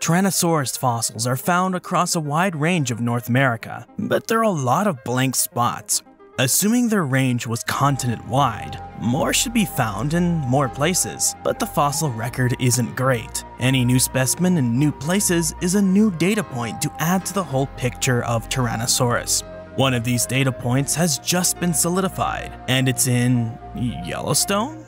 Tyrannosaurus fossils are found across a wide range of North America, but there are a lot of blank spots. Assuming their range was continent-wide, more should be found in more places, but the fossil record isn't great. Any new specimen in new places is a new data point to add to the whole picture of Tyrannosaurus. One of these data points has just been solidified, and it's in Yellowstone?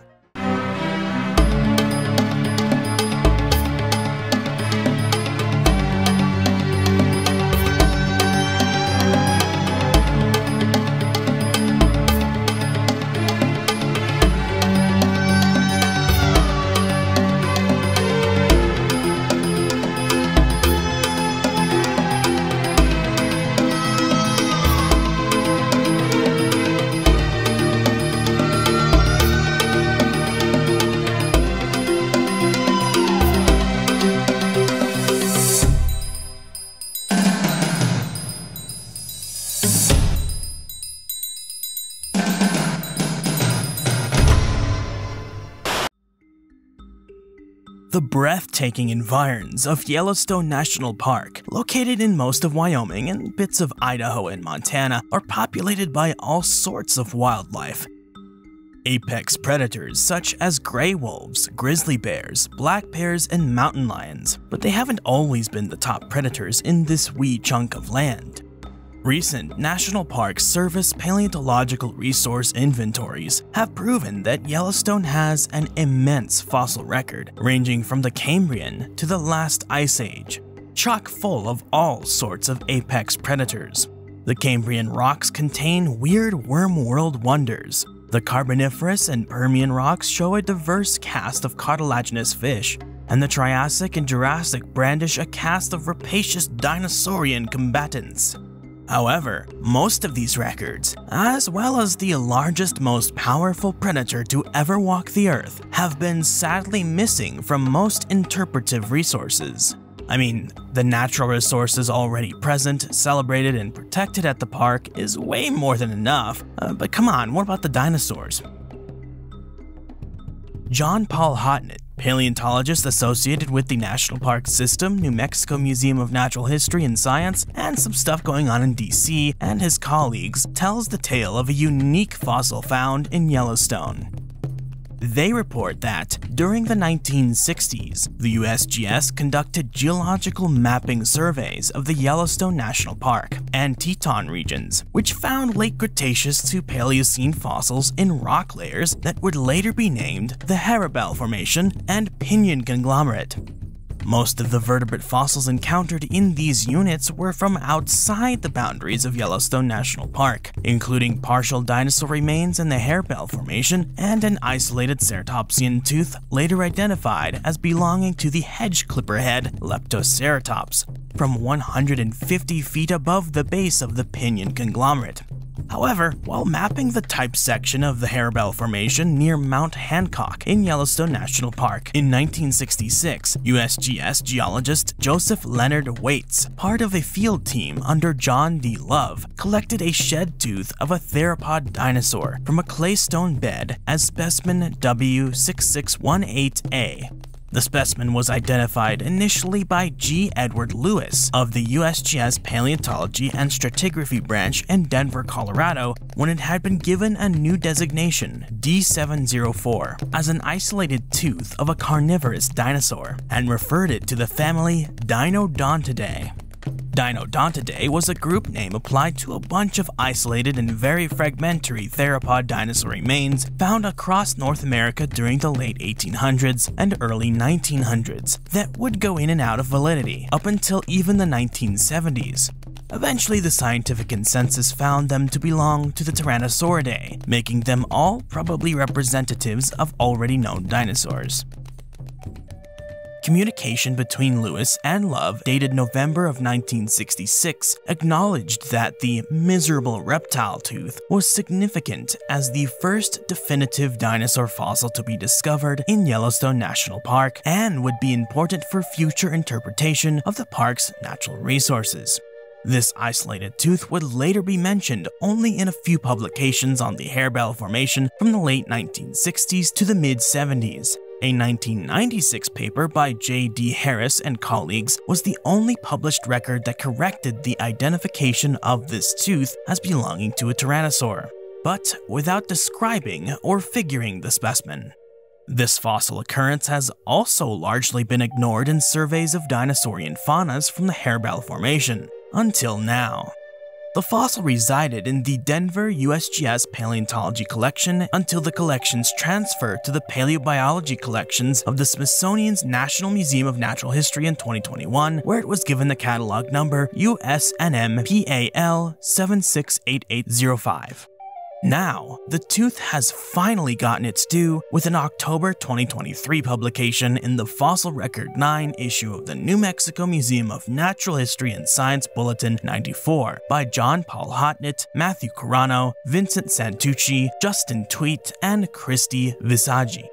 The breathtaking environs of Yellowstone National Park, located in most of Wyoming and bits of Idaho and Montana, are populated by all sorts of wildlife. Apex predators such as gray wolves, grizzly bears, black bears, and mountain lions, but they haven't always been the top predators in this wee chunk of land. Recent National Park Service paleontological resource inventories have proven that Yellowstone has an immense fossil record, ranging from the Cambrian to the last ice age, chock full of all sorts of apex predators. The Cambrian rocks contain weird worm-world wonders. The Carboniferous and Permian rocks show a diverse cast of cartilaginous fish, and the Triassic and Jurassic brandish a cast of rapacious dinosaurian combatants. However, most of these records, as well as the largest, most powerful predator to ever walk the earth, have been sadly missing from most interpretive resources. I mean, the natural resources already present, celebrated, and protected at the park is way more than enough, but come on, what about the dinosaurs? John-Paul Hodnett, paleontologist associated with the National Park System, New Mexico Museum of Natural History and Science, and some stuff going on in DC, and his colleagues, tells the tale of a unique fossil found in Yellowstone. They report that, during the 1960s, the USGS conducted geological mapping surveys of the Yellowstone National Park and Teton regions, which found late Cretaceous to Paleocene fossils in rock layers that would later be named the Harebell Formation and Pinyon Conglomerate. Most of the vertebrate fossils encountered in these units were from outside the boundaries of Yellowstone National Park, including partial dinosaur remains in the Harebell Formation and an isolated ceratopsian tooth later identified as belonging to the hedge clipperhead Leptoceratops, from 150 feet above the base of the Pinyon Conglomerate. However, while mapping the type section of the Harebell Formation near Mount Hancock in Yellowstone National Park in 1966, USGS geologist Joseph Leonard Waits, part of a field team under John D. Love, collected a shed tooth of a theropod dinosaur from a claystone bed as specimen W6618A. The specimen was identified initially by G. Edward Lewis of the USGS Paleontology and Stratigraphy Branch in Denver, Colorado, when it had been given a new designation, D704, as an isolated tooth of a carnivorous dinosaur, and referred it to the family Deinodontidae. Deinodontidae was a group name applied to a bunch of isolated and very fragmentary theropod dinosaur remains found across North America during the late 1800s and early 1900s that would go in and out of validity up until even the 1970s. Eventually, the scientific consensus found them to belong to the Tyrannosauridae, making them all probably representatives of already known dinosaurs. Communication between Lewis and Love, dated November of 1966, acknowledged that the miserable reptile tooth was significant as the first definitive dinosaur fossil to be discovered in Yellowstone National Park and would be important for future interpretation of the park's natural resources. This isolated tooth would later be mentioned only in a few publications on the Harebell Formation from the late 1960s to the mid-70s. A 1996 paper by J.D. Harris and colleagues was the only published record that corrected the identification of this tooth as belonging to a tyrannosaur, but without describing or figuring the specimen. This fossil occurrence has also largely been ignored in surveys of dinosaurian faunas from the Harebell Formation, until now. The fossil resided in the Denver USGS paleontology collection until the collections transferred to the paleobiology collections of the Smithsonian's National Museum of Natural History in 2021, where it was given the catalog number USNM PAL 768805. Now, the tooth has finally gotten its due with an October 2023 publication in the Fossil Record 9 issue of the New Mexico Museum of Natural History and Science Bulletin 94 by John-Paul Hodnett, Matthew Carrano, Vincent Santucci, Justin Tweet, and Christy Visaggi.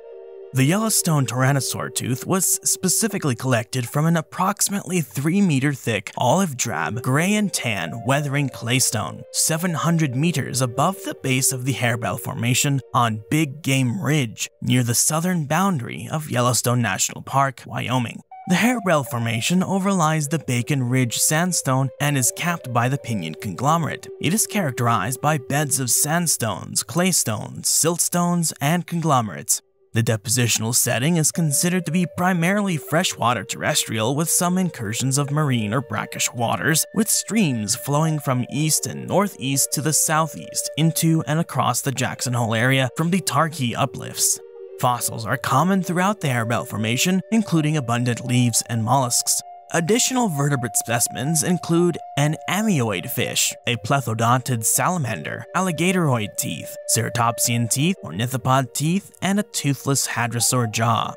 The Yellowstone tyrannosaur tooth was specifically collected from an approximately 3-meter thick olive drab, gray and tan weathering claystone, 700 meters above the base of the Harebell Formation on Big Game Ridge, near the southern boundary of Yellowstone National Park, Wyoming. The Harebell Formation overlies the Bacon Ridge Sandstone and is capped by the Pinyon Conglomerate. It is characterized by beds of sandstones, claystones, siltstones, and conglomerates. The depositional setting is considered to be primarily freshwater terrestrial with some incursions of marine or brackish waters, with streams flowing from east and northeast to the southeast into and across the Jackson Hole area from the Targhee Uplifts. Fossils are common throughout the Harebell Formation, including abundant leaves and mollusks. Additional vertebrate specimens include an ammoid fish, a plethodontid salamander, alligatoroid teeth, ceratopsian teeth, ornithopod teeth, and a toothless hadrosaur jaw.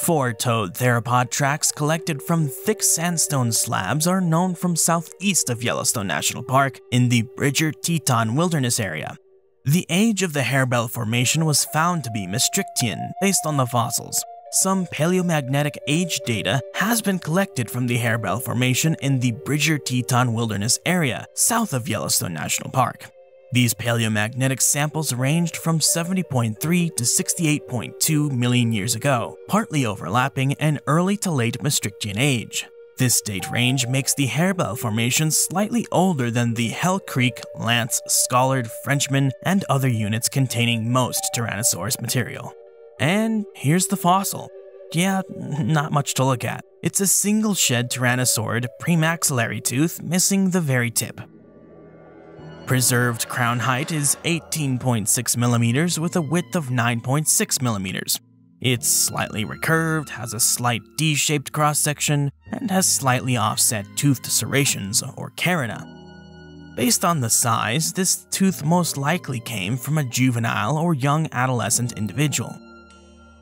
4-toed theropod tracks collected from thick sandstone slabs are known from southeast of Yellowstone National Park in the Bridger-Teton wilderness area. The age of the Harebell Formation was found to be Maastrichtian based on the fossils. Some paleomagnetic age data has been collected from the Harebell Formation in the Bridger-Teton Wilderness area, south of Yellowstone National Park. These paleomagnetic samples ranged from 70.3 to 68.2 million years ago, partly overlapping an early to late Maastrichtian age. This date range makes the Harebell Formation slightly older than the Hell Creek, Lance, Scollard, Frenchman, and other units containing most Tyrannosaurus material. And here's the fossil. Yeah, not much to look at. It's a single-shed tyrannosaurid premaxillary tooth missing the very tip. Preserved crown height is 18.6 millimeters with a width of 9.6 millimeters. It's slightly recurved, has a slight D-shaped cross-section, and has slightly offset toothed serrations or carina. Based on the size, this tooth most likely came from a juvenile or young adolescent individual.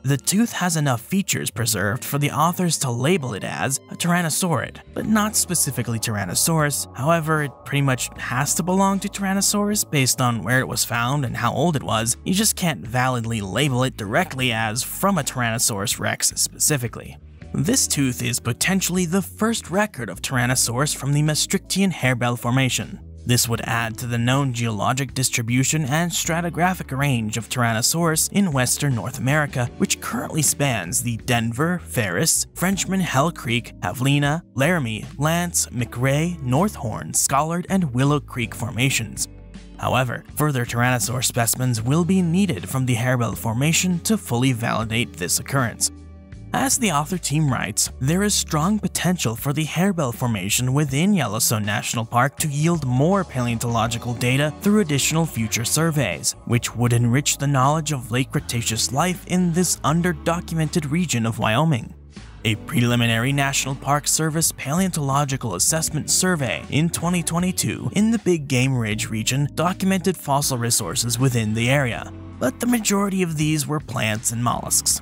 The tooth has enough features preserved for the authors to label it as a tyrannosaurid, but not specifically Tyrannosaurus. However, it pretty much has to belong to Tyrannosaurus based on where it was found and how old it was. You just can't validly label it directly as from a Tyrannosaurus rex specifically. This tooth is potentially the first record of Tyrannosaurus from the Maastrichtian Harebell Formation. This would add to the known geologic distribution and stratigraphic range of Tyrannosaurus in western North America, which currently spans the Denver, Ferris, Frenchman, Hell Creek, Havlina, Laramie, Lance, McRae, North Horn, Scollard, and Willow Creek formations. However, further Tyrannosaur specimens will be needed from the Harebell Formation to fully validate this occurrence. As the author team writes, there is strong potential for the Harebell Formation within Yellowstone National Park to yield more paleontological data through additional future surveys, which would enrich the knowledge of late Cretaceous life in this under-documented region of Wyoming. A preliminary National Park Service Paleontological Assessment Survey in 2022 in the Big Game Ridge region documented fossil resources within the area, but the majority of these were plants and mollusks.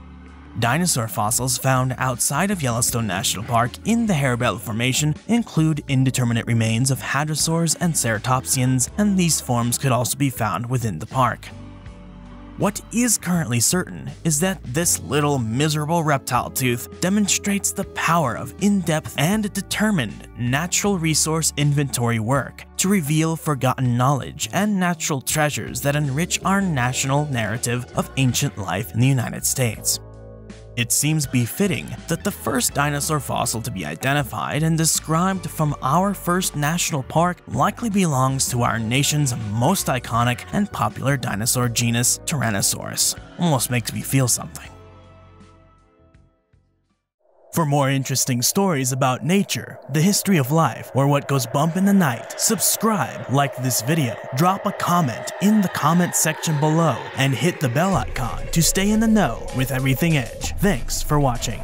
Dinosaur fossils found outside of Yellowstone National Park in the Harebell Formation include indeterminate remains of hadrosaurs and ceratopsians, and these forms could also be found within the park. What is currently certain is that this little miserable reptile tooth demonstrates the power of in-depth and determined natural resource inventory work to reveal forgotten knowledge and natural treasures that enrich our national narrative of ancient life in the United States. It seems befitting that the first dinosaur fossil to be identified and described from our first national park likely belongs to our nation's most iconic and popular dinosaur genus, Tyrannosaurus. Almost makes me feel something. For more interesting stories about nature, the history of life, or what goes bump in the night, subscribe, like this video, drop a comment in the comment section below, and hit the bell icon to stay in the know with everything Edge. Thanks for watching.